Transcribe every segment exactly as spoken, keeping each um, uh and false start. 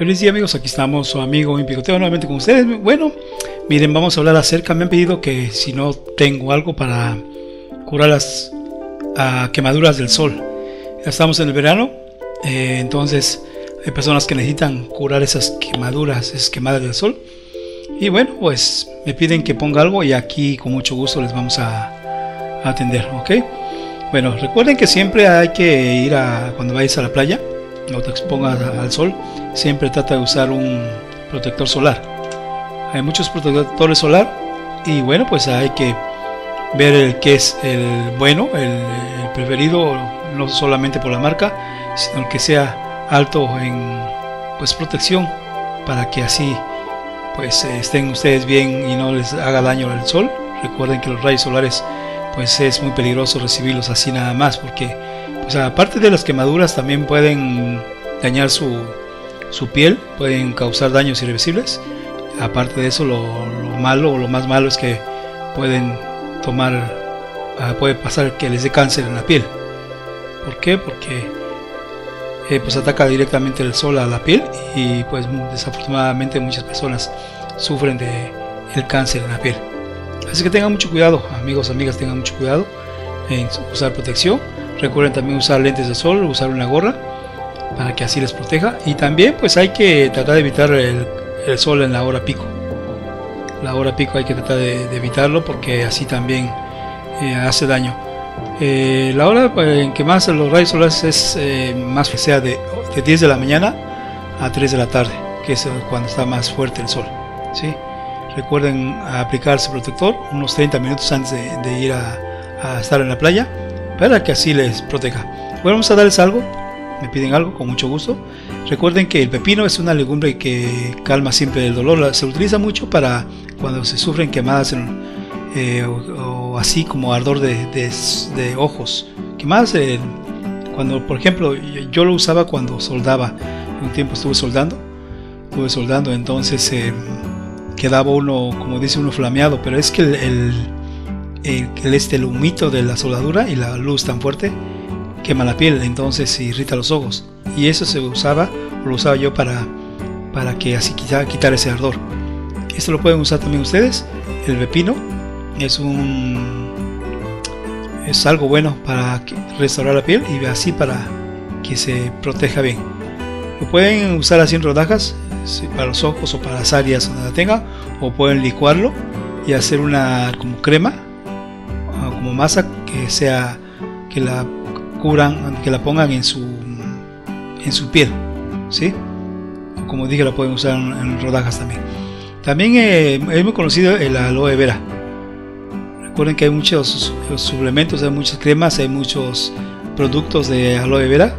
Feliz día, amigos, aquí estamos su amigo MiPicoteo nuevamente con ustedes. Bueno, miren, vamos a hablar acerca, me han pedido que si no tengo algo para curar las uh, quemaduras del sol. Ya estamos en el verano, eh, entonces hay personas que necesitan curar esas quemaduras, esas quemadas del sol. Y bueno, pues me piden que ponga algo y aquí con mucho gusto les vamos a, a atender, ¿ok? Bueno, recuerden que siempre hay que ir a, cuando vayas a la playa, no te expongas al sol, siempre trata de usar un protector solar. Hay muchos protectores solar y bueno, pues hay que ver el que es el bueno, el, el preferido, no solamente por la marca, sino el que sea alto en pues protección, para que así pues estén ustedes bien y no les haga daño el sol. Recuerden que los rayos solares pues es muy peligroso recibirlos así nada más, porque pues aparte de las quemaduras también pueden dañar su, su piel, pueden causar daños irreversibles. Aparte de eso, lo, lo malo o lo más malo es que pueden tomar, puede pasar que les dé cáncer en la piel. ¿Por qué? Porque eh, pues ataca directamente el sol a la piel y pues desafortunadamente muchas personas sufren de el cáncer en la piel. Así que tengan mucho cuidado, amigos, amigas, tengan mucho cuidado en usar protección. Recuerden también usar lentes de sol, usar una gorra para que así les proteja. Y también pues hay que tratar de evitar el, el sol en la hora pico. La hora pico hay que tratar de, de evitarlo, porque así también eh, hace daño. Eh, la hora en que más los rayos solares es eh, más que sea de, de diez de la mañana a tres de la tarde, que es cuando está más fuerte el sol, ¿sí? Recuerden aplicarse protector unos treinta minutos antes de, de ir a, a estar en la playa, para que así les proteja. Bueno, vamos a darles algo, me piden algo con mucho gusto. Recuerden que el pepino es una legumbre que calma siempre el dolor, se utiliza mucho para cuando se sufren quemadas en, eh, o, o así como ardor de, de, de ojos, quemadas eh, cuando, por ejemplo, yo, yo lo usaba cuando soldaba. Un tiempo estuve soldando, estuve soldando, entonces eh, quedaba uno, como dice uno, flameado, pero es que el, el, el, este, el humito de la soldadura y la luz tan fuerte quema la piel, entonces irrita los ojos, y eso se usaba, o lo usaba yo para, para que así quizá quitar ese ardor. Esto lo pueden usar también ustedes. El pepino es un es algo bueno para restaurar la piel y así para que se proteja bien. Lo pueden usar así en rodajas, para los ojos o para las áreas donde la tenga, o pueden licuarlo y hacer una como crema, como masa, que sea que la cubran, que la pongan en su en su piel, ¿sí? Como dije, la pueden usar en, en rodajas también. También eh, es muy conocido el aloe vera. Recuerden que hay muchos suplementos, hay muchas cremas, hay muchos productos de aloe vera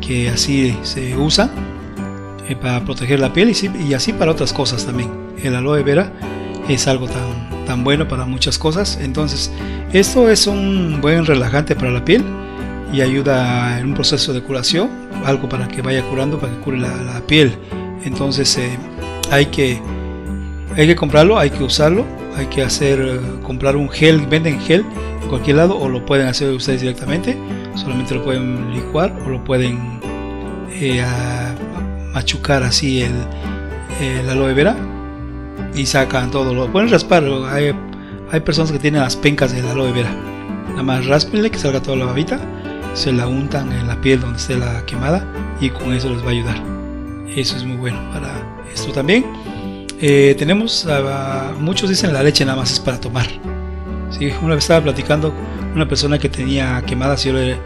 que así se usan para proteger la piel y así para otras cosas también. El aloe vera es algo tan, tan bueno para muchas cosas. Entonces esto es un buen relajante para la piel y ayuda en un proceso de curación, algo para que vaya curando, para que cure la, la piel. Entonces eh, hay que hay que comprarlo, hay que usarlo, hay que hacer eh, comprar un gel, venden gel en cualquier lado, o lo pueden hacer ustedes directamente, solamente lo pueden licuar o lo pueden eh, a, machucar así el, el aloe vera y sacan todo, lo pueden raspar. Hay, hay personas que tienen las pencas del aloe vera, nada más raspenle que salga toda la babita, se la untan en la piel donde esté la quemada y con eso les va a ayudar. Eso es muy bueno para esto también. Eh, tenemos, a, muchos dicen la leche nada más es para tomar, ¿sí? Una vez estaba platicando con una persona que tenía quemadas y yo le,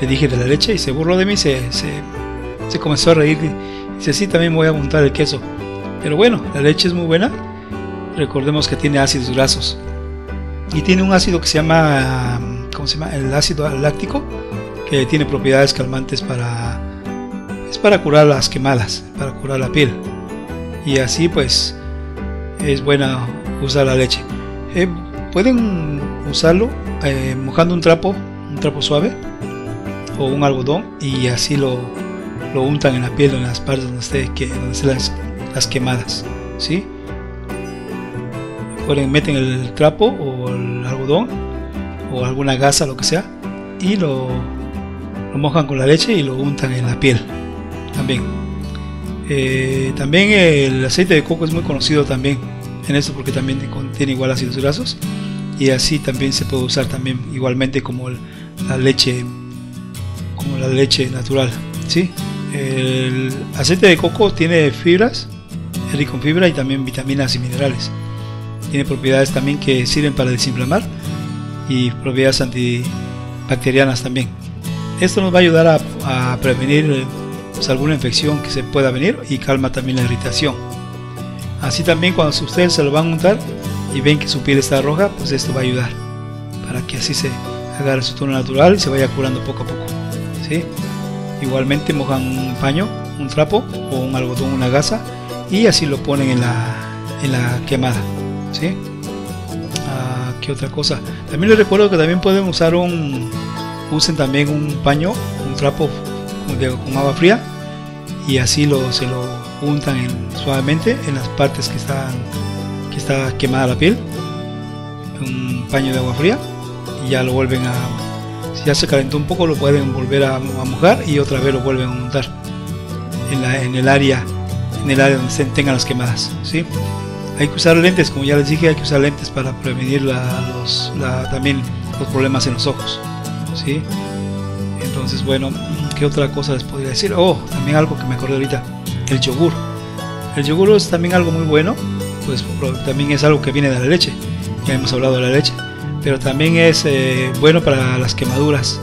le dije de la leche y se burló de mí, se, se, se comenzó a reír. Dice, sí, también voy a untar el queso. Pero bueno, la leche es muy buena. Recordemos que tiene ácidos grasos. Y tiene un ácido que se llama, ¿cómo se llama? El ácido láctico, que tiene propiedades calmantes para, es para curar las quemadas, para curar la piel. Y así pues es buena usar la leche. Eh, pueden usarlo eh, mojando un trapo, un trapo suave o un algodón, y así lo lo untan en la piel, en las partes donde esté, que, donde estén las, las quemadas, ¿sí? Recuerden, meten el trapo o el algodón o alguna gasa, lo que sea, y lo, lo mojan con la leche y lo untan en la piel también. Eh, también el aceite de coco es muy conocido también en esto, porque también contiene igual ácidos grasos, y así también se puede usar también igualmente como el, la leche como la leche natural, ¿sí? El aceite de coco tiene fibras, es rico en fibra y también vitaminas y minerales. Tiene propiedades también que sirven para desinflamar y propiedades antibacterianas también. Esto nos va a ayudar a, a prevenir pues, alguna infección que se pueda venir, y calma también la irritación. Así también, cuando ustedes se lo van a untar y ven que su piel está roja, pues esto va a ayudar para que así se agarre su tono natural y se vaya curando poco a poco, ¿sí? Igualmente mojan un paño, un trapo o un algodón, una gasa, y así lo ponen en la, en la quemada, ¿sí? Ah, ¿qué otra cosa? También les recuerdo que también pueden usar un usen también un paño, un trapo de, con agua fría, y así lo, se lo untan en, suavemente en las partes que están que está quemada la piel, un paño de agua fría, y ya lo vuelven a, si ya se calentó un poco, lo pueden volver a, a mojar y otra vez lo vuelven a untar en, la, en el área en el área donde se tengan las quemadas, ¿sí? Hay que usar lentes, como ya les dije, hay que usar lentes para prevenir la, los, la, también los problemas en los ojos, ¿sí? Entonces, bueno, ¿qué otra cosa les podría decir? Oh, también algo que me acordé ahorita, el yogur. El yogur es también algo muy bueno, pues también es algo que viene de la leche, ya hemos hablado de la leche, pero también es eh, bueno para las quemaduras,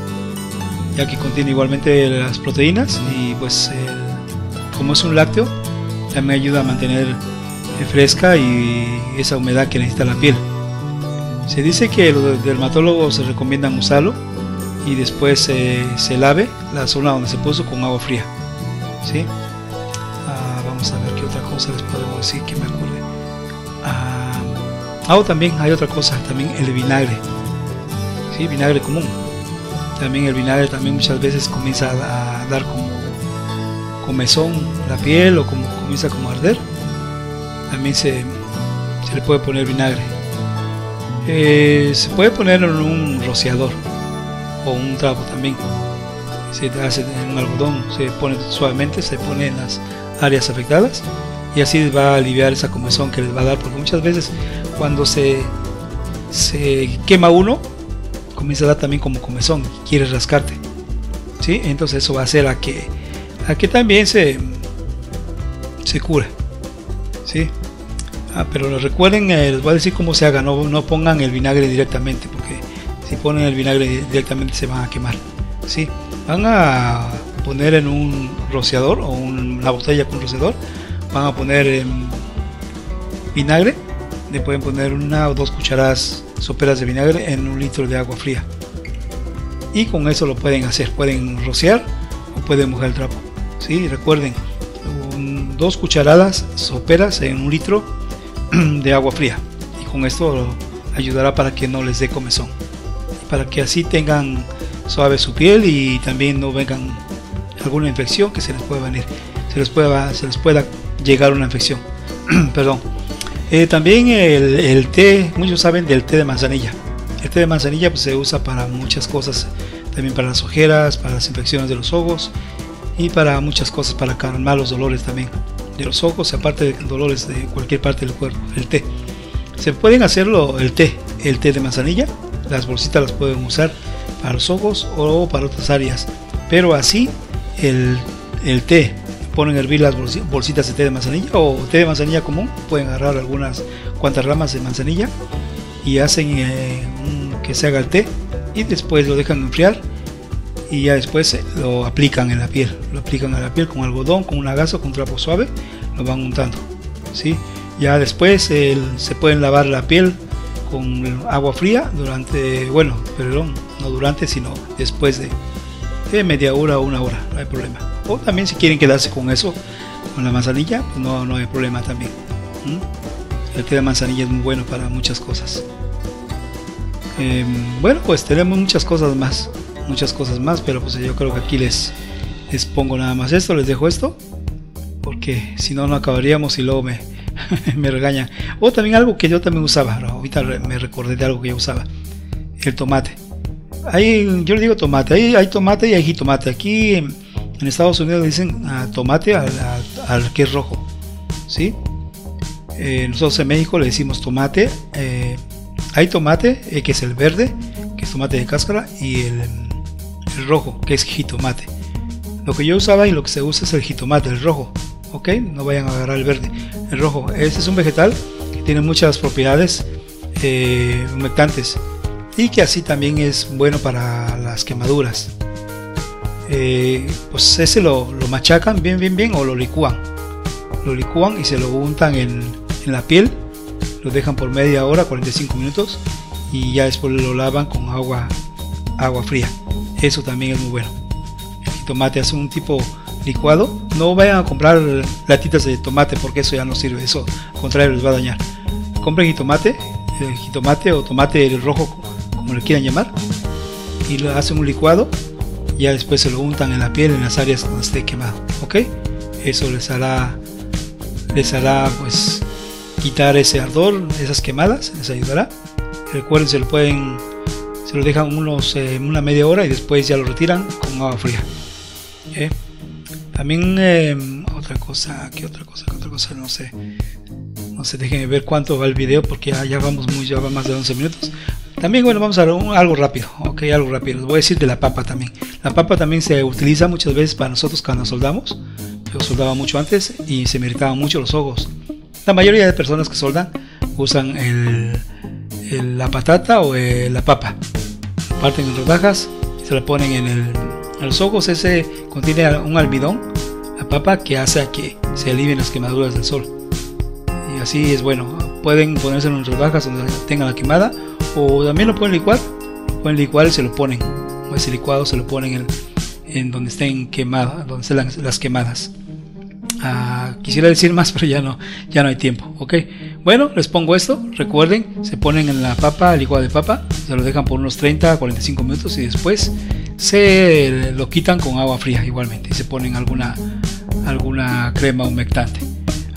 ya que contiene igualmente las proteínas, y pues eh, como es un lácteo, también ayuda a mantener fresca y esa humedad que necesita la piel. Se dice que los dermatólogos recomiendan usarlo y después eh, se lave la zona donde se puso con agua fría, ¿sí? Ah, vamos a ver qué otra cosa les podemos decir que me ocurre. Ah, ah, también hay otra cosa, también el vinagre, ¿sí? Vinagre común. También el vinagre también muchas veces comienza a dar como comezón la piel, o como comienza como a arder. También se, se le puede poner vinagre. Eh, se puede poner en un rociador o un trapo también. Se hace en un algodón, se pone suavemente, se pone en las áreas afectadas, y así va a aliviar esa comezón que les va a dar, porque muchas veces cuando se, se quema uno, comienza a dar también como comezón, quieres rascarte, ¿sí? Entonces eso va a hacer a que, a que también se, se cure, ¿sí? Ah, pero recuerden, eh, les voy a decir cómo se haga, no, no pongan el vinagre directamente, porque si ponen el vinagre directamente se van a quemar, ¿sí? Van a poner en un rociador o un, una botella con rociador, van a poner eh, vinagre, le pueden poner una o dos cucharadas soperas de vinagre en un litro de agua fría, y con eso lo pueden hacer, pueden rociar o pueden mojar el trapo, ¿sí? Y recuerden, dos cucharadas soperas en un litro de agua fría, y con esto ayudará para que no les dé comezón, para que así tengan suave su piel y también no vengan alguna infección que se les pueda venir, se les pueda, se les pueda llegar una infección. Perdón. Eh, también el, el té, muchos saben del té de manzanilla. El té de manzanilla pues, se usa para muchas cosas, también para las ojeras, para las infecciones de los ojos, y para muchas cosas, para calmar los dolores también de los ojos, aparte de dolores de cualquier parte del cuerpo. El té se pueden hacerlo, el té el té de manzanilla, las bolsitas las pueden usar para los ojos o para otras áreas, pero así el, el té, ponen a hervir las bolsitas de té de manzanilla o té de manzanilla común, pueden agarrar algunas cuantas ramas de manzanilla y hacen eh, un, que se haga el té, y después lo dejan enfriar, y ya después lo aplican en la piel, lo aplican a la piel con algodón, con una gasa, con un trapo suave, lo van untando, ¿sí? Ya después el, se pueden lavar la piel con agua fría durante, bueno, perdón, no durante, sino después de, de media hora o una hora, no hay problema. O también si quieren quedarse con eso, con la manzanilla, pues no, no hay problema también. ¿Mm? El té de manzanilla es muy bueno para muchas cosas. Eh, bueno, pues tenemos muchas cosas más. muchas cosas más, pero pues yo creo que aquí les, les pongo nada más esto, les dejo esto, porque si no, no acabaríamos y luego me, me regañan. O también algo que yo también usaba, ahorita me recordé de algo que yo usaba, el tomate. Ahí, yo le digo tomate, ahí hay tomate y hay jitomate. Aquí en, en Estados Unidos dicen a tomate al, al, al que es rojo, ¿sí? Eh, nosotros en México le decimos tomate. Eh, hay tomate, eh, que es el verde, que es tomate de cáscara, y el, el rojo, que es jitomate. Lo que yo usaba y lo que se usa es el jitomate, el rojo, ¿ok? No vayan a agarrar el verde, el rojo. Este es un vegetal que tiene muchas propiedades eh, humectantes, y que así también es bueno para las quemaduras. Eh, pues ese lo, lo machacan bien bien bien o lo licúan lo licúan y se lo untan en, en la piel, lo dejan por media hora, cuarenta y cinco minutos, y ya después lo lavan con agua agua fría. Eso también es muy bueno. El tomate es un tipo licuado. No vayan a comprar latitas de tomate porque eso ya no sirve, eso al contrario les va a dañar. Compren jitomate, el jitomate o tomate rojo, como le quieran llamar, y lo hacen un licuado. Ya después se lo untan en la piel, en las áreas donde esté quemado, ¿ok? Eso les hará, les hará pues quitar ese ardor, esas quemadas, les ayudará. Recuerden, se lo pueden, se lo dejan unos eh, una media hora y después ya lo retiran con agua fría. ¿Okay? También eh, otra cosa, que otra cosa, que otra cosa, no sé, no sé, déjenme ver cuánto va el video porque ya, ya vamos muy, ya va más de once minutos. También, bueno, vamos a ver un, algo rápido, ok, algo rápido. Les voy a decir de la papa también. La papa también se utiliza muchas veces para nosotros cuando soldamos. Yo soldaba mucho antes y se me irritaban mucho los ojos. La mayoría de personas que soldan usan el, el, la patata o eh, la papa. La parten en rodajas y se la ponen en, el, en los ojos. Ese contiene un almidón, la papa, que hace a que se alivien las quemaduras del sol. Y así es bueno. Pueden ponerse en rodajas donde tengan la quemada, o también lo pueden licuar, lo pueden licuar y se lo ponen, o ese licuado se lo ponen en, en donde estén quemadas, donde estén las, las quemadas. Ah, quisiera decir más, pero ya no, ya no hay tiempo, ok. Bueno, les pongo esto, recuerden, se ponen en la papa, licuado de papa, se lo dejan por unos treinta a cuarenta y cinco minutos y después se lo quitan con agua fría igualmente, y se ponen alguna, alguna crema humectante.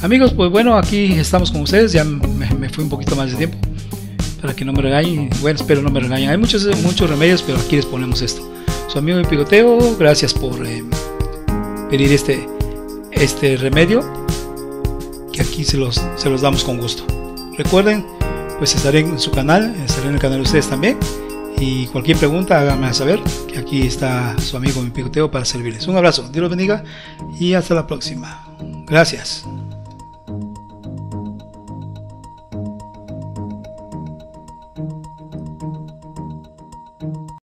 Amigos, pues bueno, aquí estamos con ustedes, ya me, me fui un poquito más de tiempo, para que no me regañen. Bueno, espero no me regañen. Hay muchos, muchos remedios, pero aquí les ponemos esto. Su amigo MiPicoteo, gracias por eh, pedir este, este remedio, que aquí se los, se los damos con gusto. Recuerden, pues estaré en su canal, estaré en el canal de ustedes también, y cualquier pregunta háganme saber, que aquí está su amigo MiPicoteo para servirles. Un abrazo, Dios los bendiga y hasta la próxima. Gracias.